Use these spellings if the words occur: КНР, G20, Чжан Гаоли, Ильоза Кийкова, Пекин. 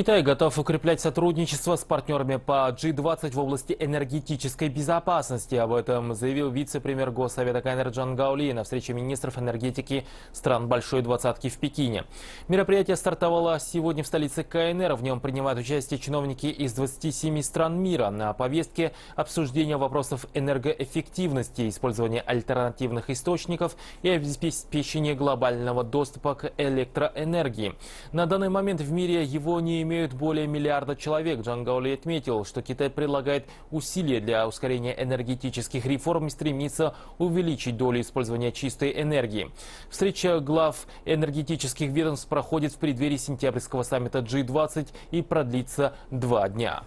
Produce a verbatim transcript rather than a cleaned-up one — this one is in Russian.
Китай готов укреплять сотрудничество с партнерами по джи двадцать в области энергетической безопасности. Об этом заявил вице-премьер Госсовета КНР Чжан Гаоли на встрече министров энергетики стран Большой Двадцатки в Пекине. Мероприятие стартовало сегодня в столице КНР. В нем принимают участие чиновники из двадцати семи стран мира. На повестке обсуждение вопросов энергоэффективности, использования альтернативных источников и обеспечения глобального доступа к электроэнергии. На данный момент в мире его не имеют более миллиарда человек. Чжан Гаоли отметил, что Китай прилагает усилия для ускорения энергетических реформ и стремится увеличить долю использования чистой энергии. Встреча глав энергетических ведомств проходит в преддверии сентябрьского саммита джи двадцать и продлится два дня.